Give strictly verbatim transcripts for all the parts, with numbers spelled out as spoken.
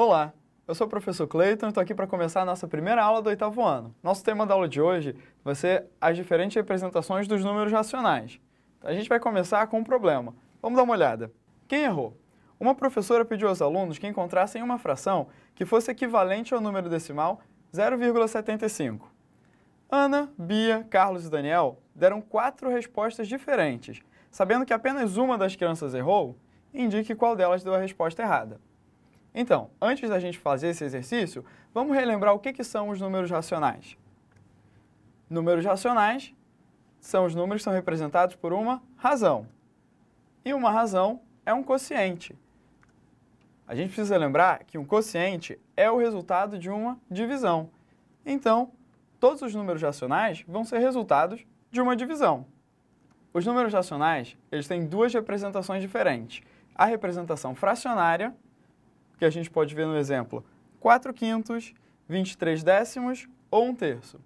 Olá, eu sou o professor Clayton e estou aqui para começar a nossa primeira aula do oitavo ano. Nosso tema da aula de hoje vai ser as diferentes representações dos números racionais. A gente vai começar com um problema. Vamos dar uma olhada. Quem errou? Uma professora pediu aos alunos que encontrassem uma fração que fosse equivalente ao número decimal zero vírgula setenta e cinco. Ana, Bia, Carlos e Daniel deram quatro respostas diferentes. Sabendo que apenas uma das crianças errou, indique qual delas deu a resposta errada. Então, antes da gente fazer esse exercício, vamos relembrar o que, que são os números racionais. Números racionais são os números que são representados por uma razão. E uma razão é um quociente. A gente precisa lembrar que um quociente é o resultado de uma divisão. Então, todos os números racionais vão ser resultados de uma divisão. Os números racionais, eles têm duas representações diferentes. A representação fracionária, que a gente pode ver no exemplo, quatro quintos, vinte e três décimos ou um terço.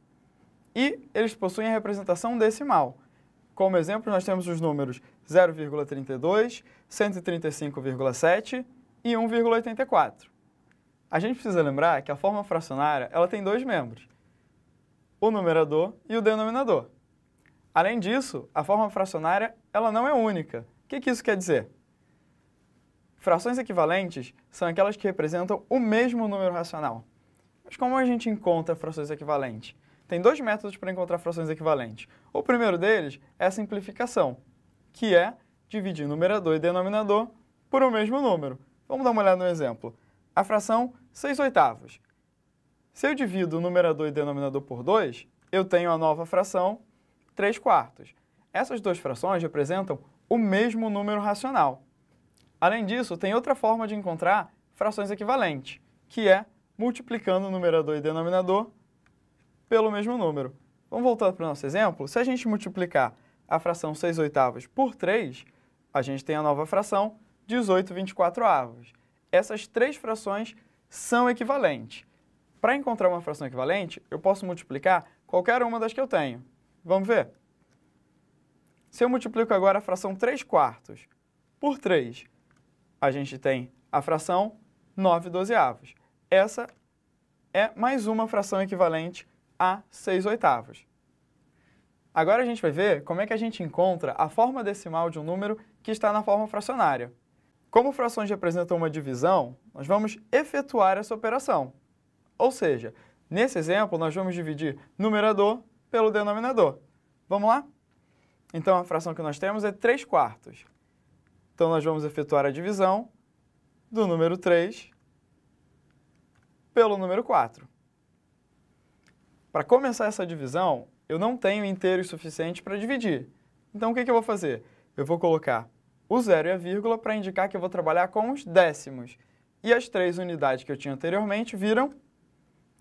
E eles possuem a representação decimal. Como exemplo, nós temos os números zero vírgula trinta e dois, cento e trinta e cinco vírgula sete e um vírgula oitenta e quatro. A gente precisa lembrar que a forma fracionária ela tem dois membros, o numerador e o denominador. Além disso, a forma fracionária ela não é única. O que, que isso quer dizer? Frações equivalentes são aquelas que representam o mesmo número racional. Mas como a gente encontra frações equivalentes? Tem dois métodos para encontrar frações equivalentes. O primeiro deles é a simplificação, que é dividir numerador e denominador por um mesmo número. Vamos dar uma olhada no exemplo. A fração seis oitavos. Se eu divido numerador e denominador por dois, eu tenho a nova fração três quartos. Essas duas frações representam o mesmo número racional. Além disso, tem outra forma de encontrar frações equivalentes, que é multiplicando o numerador e denominador pelo mesmo número. Vamos voltar para o nosso exemplo. Se a gente multiplicar a fração seis oitavos por três, a gente tem a nova fração dezoito vinte e quatro avos. Essas três frações são equivalentes. Para encontrar uma fração equivalente, eu posso multiplicar qualquer uma das que eu tenho. Vamos ver? Se eu multiplico agora a fração três quartos por três, a gente tem a fração nove dozeavos. Essa é mais uma fração equivalente a seis oitavos. Agora a gente vai ver como é que a gente encontra a forma decimal de um número que está na forma fracionária. Como frações representam uma divisão, nós vamos efetuar essa operação. Ou seja, nesse exemplo nós vamos dividir numerador pelo denominador. Vamos lá? Então a fração que nós temos é três quartos. Então, nós vamos efetuar a divisão do número três pelo número quatro. Para começar essa divisão, eu não tenho inteiros suficientes para dividir. Então, o que eu vou fazer? Eu vou colocar o zero e a vírgula para indicar que eu vou trabalhar com os décimos. E as três unidades que eu tinha anteriormente viram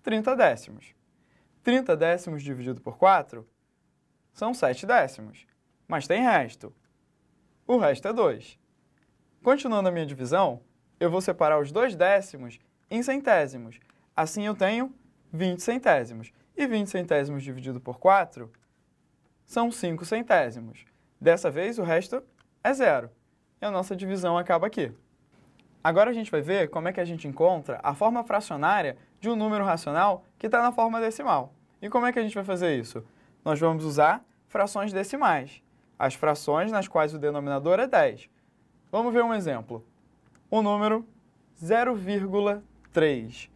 trinta décimos. trinta décimos dividido por quatro são sete décimos, mas tem resto. O resto é dois. Continuando a minha divisão, eu vou separar os dois décimos em centésimos. Assim eu tenho vinte centésimos. E vinte centésimos dividido por quatro são cinco centésimos. Dessa vez o resto é zero. E a nossa divisão acaba aqui. Agora a gente vai ver como é que a gente encontra a forma fracionária de um número racional que está na forma decimal. E como é que a gente vai fazer isso? Nós vamos usar frações decimais. As frações nas quais o denominador é dez. Vamos ver um exemplo. O número zero vírgula três.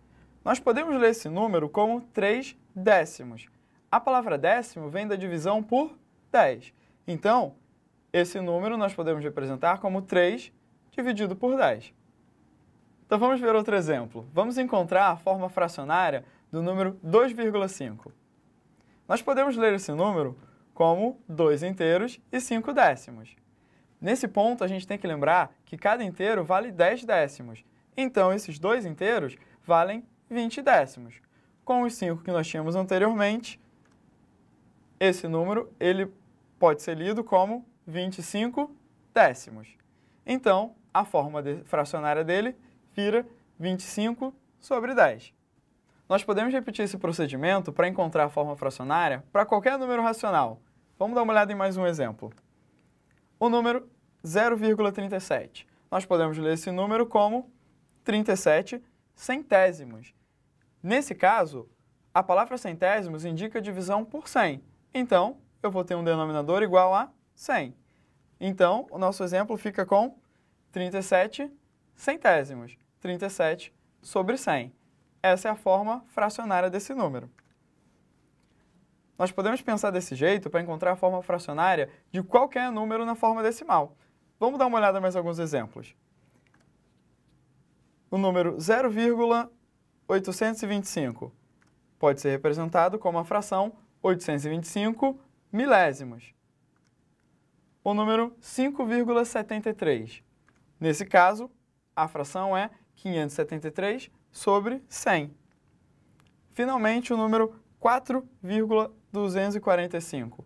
Nós podemos ler esse número como três décimos. A palavra décimo vem da divisão por dez. Então, esse número nós podemos representar como três dividido por dez. Então vamos ver outro exemplo. Vamos encontrar a forma fracionária do número dois vírgula cinco. Nós podemos ler esse número como dois inteiros e cinco décimos. Nesse ponto, a gente tem que lembrar que cada inteiro vale dez décimos. Então, esses dois inteiros valem vinte décimos. Com os cinco que nós tínhamos anteriormente, esse número ele pode ser lido como vinte e cinco décimos. Então, a forma fracionária dele vira vinte e cinco sobre dez. Nós podemos repetir esse procedimento para encontrar a forma fracionária para qualquer número racional. Vamos dar uma olhada em mais um exemplo. O número zero vírgula trinta e sete. Nós podemos ler esse número como trinta e sete centésimos. Nesse caso, a palavra centésimos indica divisão por cem. Então, eu vou ter um denominador igual a cem. Então, o nosso exemplo fica com trinta e sete centésimos. trinta e sete sobre cem. Essa é a forma fracionária desse número. Nós podemos pensar desse jeito para encontrar a forma fracionária de qualquer número na forma decimal. Vamos dar uma olhada em mais alguns exemplos. O número zero vírgula oitocentos e vinte e cinco pode ser representado como a fração oitocentos e vinte e cinco milésimos. O número cinco vírgula setenta e três. Nesse caso, a fração é quinhentos e setenta e três sobre cem. Finalmente, o número quatro vírgula duzentos e quarenta e cinco.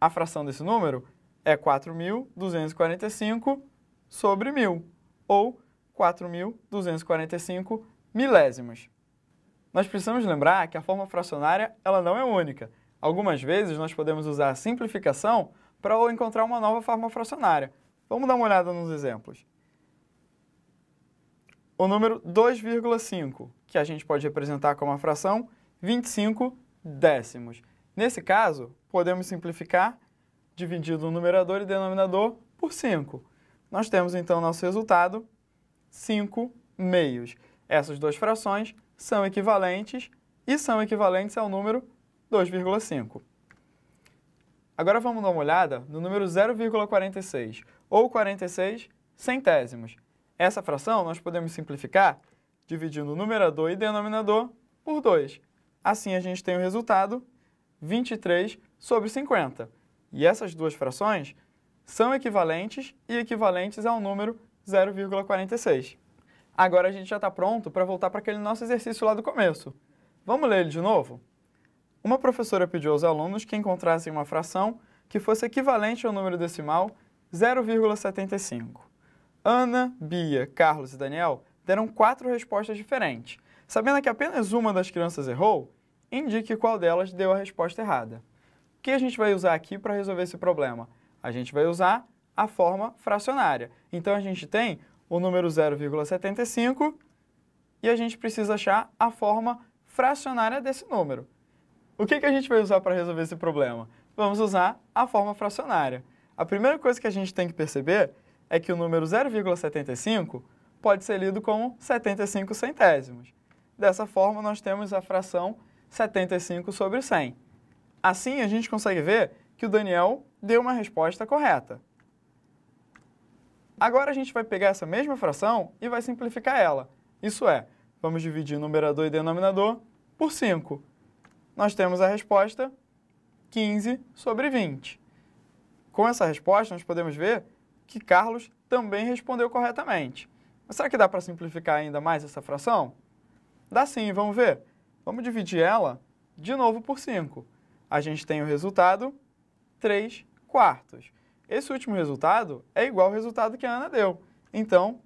A fração desse número é quatro mil duzentos e quarenta e cinco sobre mil, ou quatro mil duzentos e quarenta e cinco milésimos. Nós precisamos lembrar que a forma fracionária ela não é única. Algumas vezes nós podemos usar a simplificação para encontrar uma nova forma fracionária. Vamos dar uma olhada nos exemplos. O número dois vírgula cinco, que a gente pode representar como a fração vinte e cinco décimos. Nesse caso, podemos simplificar dividindo o numerador e denominador por cinco. Nós temos, então, nosso resultado, cinco meios. Essas duas frações são equivalentes e são equivalentes ao número dois vírgula cinco. Agora vamos dar uma olhada no número zero vírgula quarenta e seis, ou quarenta e seis centésimos. Essa fração nós podemos simplificar dividindo o numerador e denominador por dois. Assim, a gente tem o resultado vinte e três sobre cinquenta. E essas duas frações são equivalentes e equivalentes ao número zero vírgula quarenta e seis. Agora a gente já está pronto para voltar para aquele nosso exercício lá do começo. Vamos ler ele de novo? Uma professora pediu aos alunos que encontrassem uma fração que fosse equivalente ao número decimal zero vírgula setenta e cinco. Ana, Bia, Carlos e Daniel deram quatro respostas diferentes. Sabendo que apenas uma das crianças errou, indique qual delas deu a resposta errada. O que a gente vai usar aqui para resolver esse problema? A gente vai usar a forma fracionária. Então, a gente tem o número zero vírgula setenta e cinco e a gente precisa achar a forma fracionária desse número. O que que a gente vai usar para resolver esse problema? Vamos usar a forma fracionária. A primeira coisa que a gente tem que perceber é que o número zero vírgula setenta e cinco pode ser lido como setenta e cinco centésimos. Dessa forma, nós temos a fração setenta e cinco sobre cem. Assim, a gente consegue ver que o Daniel deu uma resposta correta. Agora, a gente vai pegar essa mesma fração e vai simplificar ela. Isso é, vamos dividir numerador e denominador por cinco. Nós temos a resposta quinze sobre vinte. Com essa resposta, nós podemos ver que Carlos também respondeu corretamente. Mas será que dá para simplificar ainda mais essa fração? Dá sim, vamos ver? Vamos dividir ela de novo por cinco. A gente tem o resultado três quartos. Esse último resultado é igual ao resultado que a Ana deu. Então,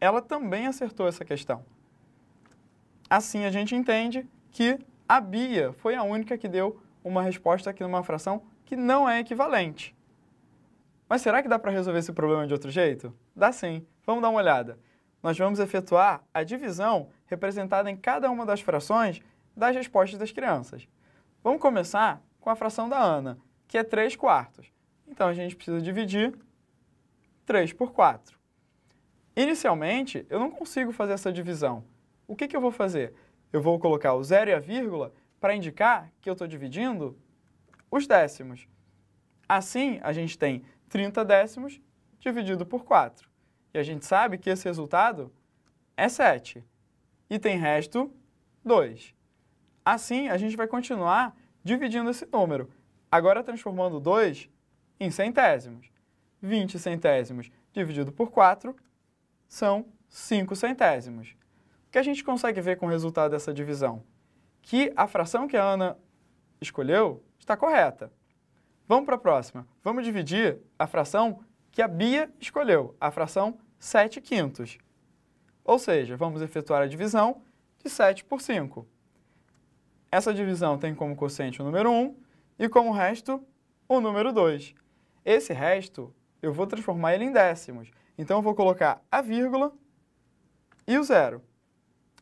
ela também acertou essa questão. Assim, a gente entende que a Bia foi a única que deu uma resposta aqui numa fração que não é equivalente. Mas será que dá para resolver esse problema de outro jeito? Dá sim. Vamos dar uma olhada. Nós vamos efetuar a divisão representada em cada uma das frações das respostas das crianças. Vamos começar com a fração da Ana, que é três quartos. Então, a gente precisa dividir três por quatro. Inicialmente, eu não consigo fazer essa divisão. O que que eu vou fazer? Eu vou colocar o zero e a vírgula para indicar que eu estou dividindo os décimos. Assim, a gente tem trinta décimos dividido por quatro. E a gente sabe que esse resultado é sete. E tem resto dois. Assim, a gente vai continuar dividindo esse número. Agora, transformando dois em centésimos. vinte centésimos dividido por quatro são cinco centésimos. O que a gente consegue ver com o resultado dessa divisão? Que a fração que a Ana escolheu está correta. Vamos para a próxima. Vamos dividir a fração que a Bia escolheu, a fração sete quintos. Ou seja, vamos efetuar a divisão de sete por cinco. Essa divisão tem como quociente o número um e como resto o número dois. Esse resto eu vou transformar ele em décimos. Então, eu vou colocar a vírgula e o zero.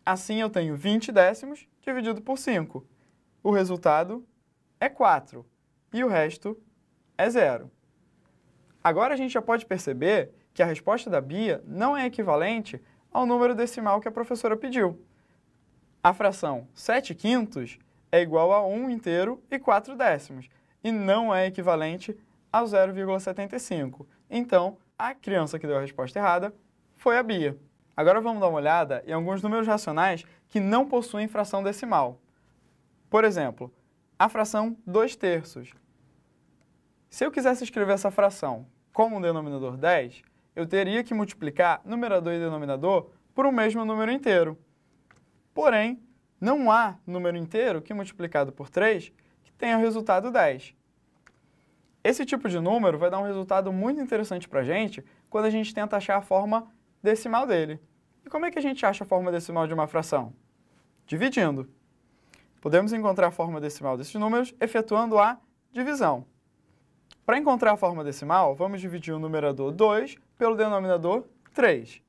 Assim, eu tenho vinte décimos dividido por cinco. O resultado é quatro e o resto é zero. Agora a gente já pode perceber que a resposta da Bia não é equivalente ao número decimal que a professora pediu. A fração sete quintos é igual a um inteiro e quatro décimos e não é equivalente ao zero vírgula setenta e cinco. Então, a criança que deu a resposta errada foi a Bia. Agora vamos dar uma olhada em alguns números racionais que não possuem fração decimal. Por exemplo, a fração dois terços. Se eu quisesse escrever essa fração como um denominador dez, eu teria que multiplicar numerador e denominador por um mesmo número inteiro. Porém, não há número inteiro que multiplicado por três que tenha o resultado dez. Esse tipo de número vai dar um resultado muito interessante para a gente quando a gente tenta achar a forma decimal dele. E como é que a gente acha a forma decimal de uma fração? Dividindo. Podemos encontrar a forma decimal desses números efetuando a divisão. Para encontrar a forma decimal, vamos dividir o numerador dois pelo denominador três.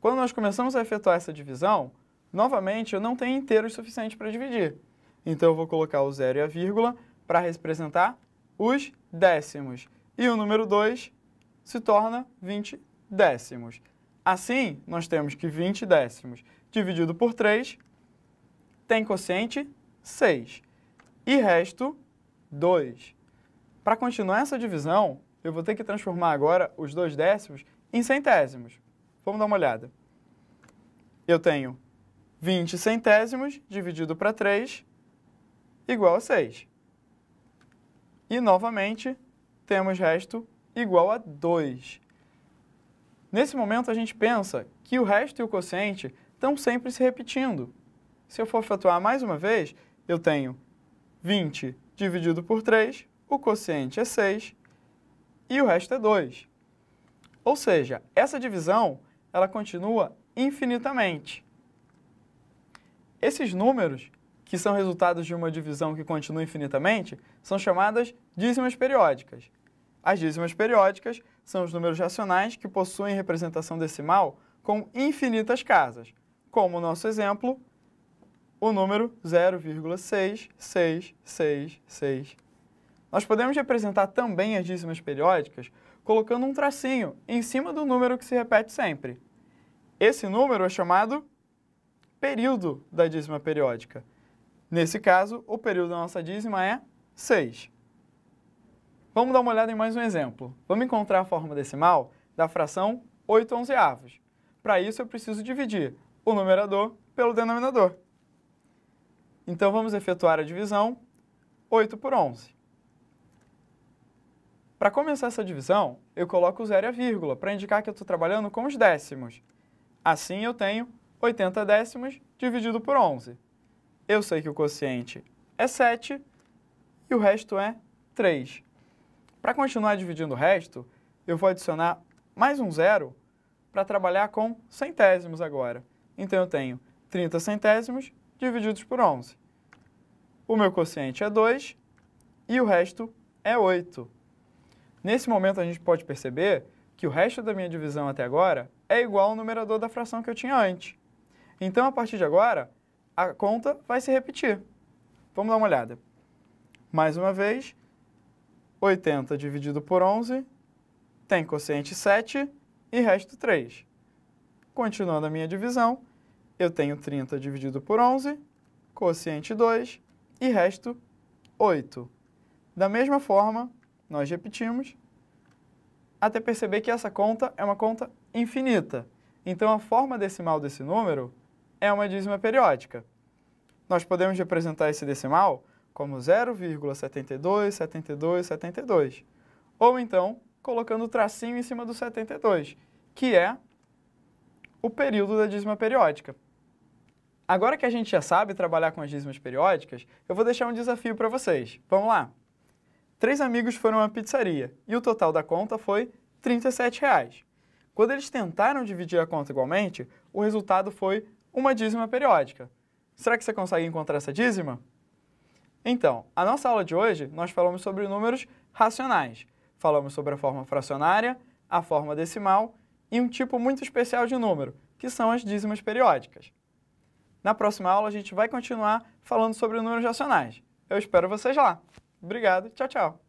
Quando nós começamos a efetuar essa divisão, novamente eu não tenho inteiros suficientes para dividir. Então eu vou colocar o zero e a vírgula para representar os décimos. E o número dois se torna vinte décimos. Assim, nós temos que vinte décimos dividido por três tem quociente seis e resto dois. Para continuar essa divisão, eu vou ter que transformar agora os dois décimos em centésimos. Vamos dar uma olhada. Eu tenho vinte centésimos dividido para três igual a seis. E, novamente, temos resto igual a dois. Nesse momento, a gente pensa que o resto e o quociente estão sempre se repetindo. Se eu for efetuar mais uma vez, eu tenho vinte dividido por três, o quociente é seis e o resto é dois. Ou seja, essa divisão ela continua infinitamente. Esses números, que são resultados de uma divisão que continua infinitamente, são chamadas dízimas periódicas. As dízimas periódicas são os números racionais que possuem representação decimal com infinitas casas, como o nosso exemplo, o número zero vírgula seis seis seis seis. Nós podemos representar também as dízimas periódicas colocando um tracinho em cima do número que se repete sempre. Esse número é chamado período da dízima periódica. Nesse caso, o período da nossa dízima é seis. Vamos dar uma olhada em mais um exemplo. Vamos encontrar a forma decimal da fração oito onzeavos. Para isso, eu preciso dividir o numerador pelo denominador. Então, vamos efetuar a divisão oito por onze. Para começar essa divisão, eu coloco o zero e a vírgula, para indicar que eu estou trabalhando com os décimos. Assim, eu tenho oitenta décimos dividido por onze. Eu sei que o quociente é sete e o resto é três. Para continuar dividindo o resto, eu vou adicionar mais um zero para trabalhar com centésimos agora. Então, eu tenho trinta centésimos divididos por onze. O meu quociente é dois e o resto é oito. Nesse momento, a gente pode perceber que o resto da minha divisão até agora é igual ao numerador da fração que eu tinha antes. Então, a partir de agora, a conta vai se repetir. Vamos dar uma olhada. Mais uma vez, oitenta dividido por onze tem quociente sete e resto três. Continuando a minha divisão, eu tenho trinta dividido por onze, quociente dois e resto oito. Da mesma forma, nós repetimos até perceber que essa conta é uma conta infinita. Então, a forma decimal desse número é uma dízima periódica. Nós podemos representar esse decimal como zero vírgula setenta e dois, setenta e dois, setenta e dois. Ou então, colocando o tracinho em cima do setenta e dois, que é o período da dízima periódica. Agora que a gente já sabe trabalhar com as dízimas periódicas, eu vou deixar um desafio para vocês. Vamos lá! Três amigos foram à pizzaria e o total da conta foi trinta e sete reais. Quando eles tentaram dividir a conta igualmente, o resultado foi uma dízima periódica. Será que você consegue encontrar essa dízima? Então, a nossa aula de hoje, nós falamos sobre números racionais. Falamos sobre a forma fracionária, a forma decimal e um tipo muito especial de número, que são as dízimas periódicas. Na próxima aula a gente vai continuar falando sobre números racionais. Eu espero vocês lá. Obrigado, tchau, tchau.